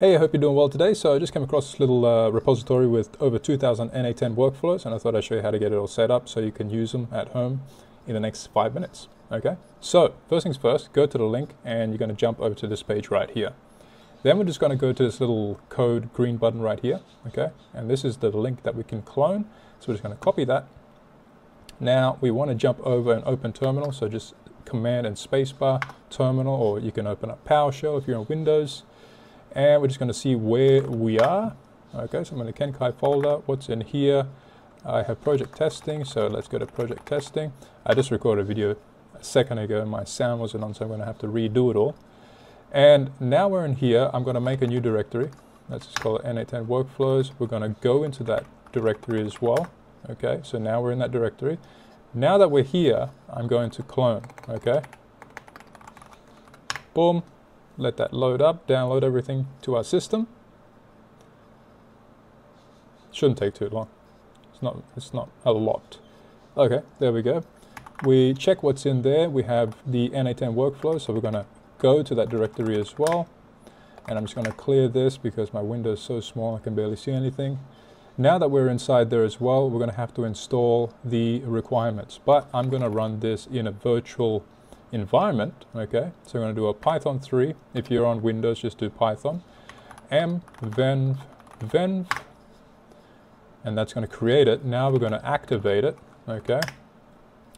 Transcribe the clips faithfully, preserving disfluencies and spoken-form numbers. Hey, I hope you're doing well today. So I just came across this little uh, repository with over two thousand N eight N workflows, and I thought I'd show you how to get it all set up so you can use them at home in the next five minutes. Okay, so first things first, go to the link and you're going to jump over to this page right here. Then we're just going to go to this little code green button right here. Okay, and this is the link that we can clone. So we're just going to copy that. Now we want to jump over and open terminal. So just command and spacebar terminal, or you can open up PowerShell if you're on Windows. And we're just going to see where we are. Okay, so I'm in the Ken Kai folder. What's in here? I have project testing, so let's go to project testing. I just recorded a video a second ago and my sound wasn't on, so I'm going to have to redo it all. And now we're in here. I'm going to make a new directory. Let's just call it N eight N workflows. We're going to go into that directory as well. Okay, so now we're in that directory. Now that we're here, I'm going to clone. Okay, boom. Let that load up, download everything to our system. Shouldn't take too long. It's not, it's not a lot. Okay, there we go. We check what's in there. We have the N eight N workflow, so we're gonna go to that directory as well. And I'm just gonna clear this because my window is so small, I can barely see anything. Now that we're inside there as well, we're gonna have to install the requirements, but I'm gonna run this in a virtual environment. Okay, so I'm going to do a Python three. If you're on Windows, just do Python m venv venv, and that's going to create it. Now we're going to activate it. Okay,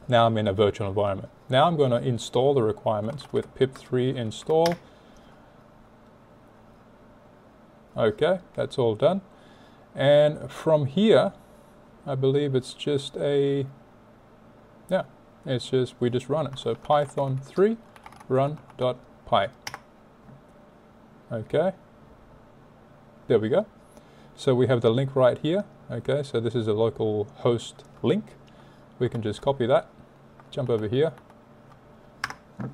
now I'm in a virtual environment. Now I'm going to install the requirements with pip three install. Okay, that's all done, and from here I believe it's just a yeah it's just we just run it. So python three run.py. Okay, there we go. So we have the link right here. Okay, so this is a local host link. We can just copy that, jump over here,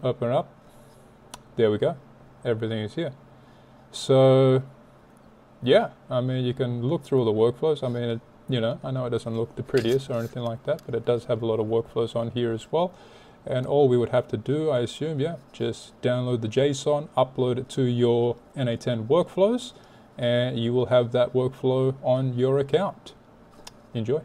open it up. There we go, everything is here. So yeah, I mean, you can look through all the workflows. I mean, it You know, I know it doesn't look the prettiest or anything like that, but it does have a lot of workflows on here as well. And all we would have to do, I assume, yeah, just download the JSON, upload it to your N eight N workflows, and you will have that workflow on your account. Enjoy.